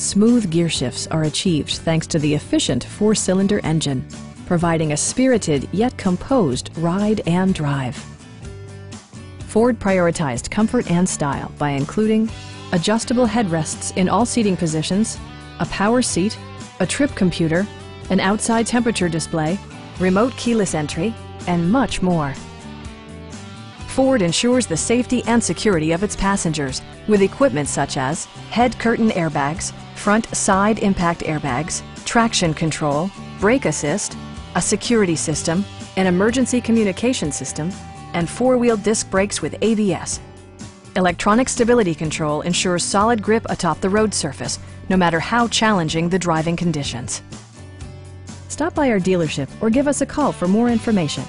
Smooth gear shifts are achieved thanks to the efficient four-cylinder engine, providing a spirited yet composed ride and drive. Ford prioritized comfort and style by including adjustable headrests in all seating positions, a power seat, a trip computer, an outside temperature display, remote keyless entry, and much more. Ford ensures the safety and security of its passengers with equipment such as head curtain airbags, front side impact airbags, traction control, brake assist, a security system, an emergency communication system, and four-wheel disc brakes with ABS. Electronic stability control ensures solid grip atop the road surface, no matter how challenging the driving conditions. Stop by our dealership or give us a call for more information.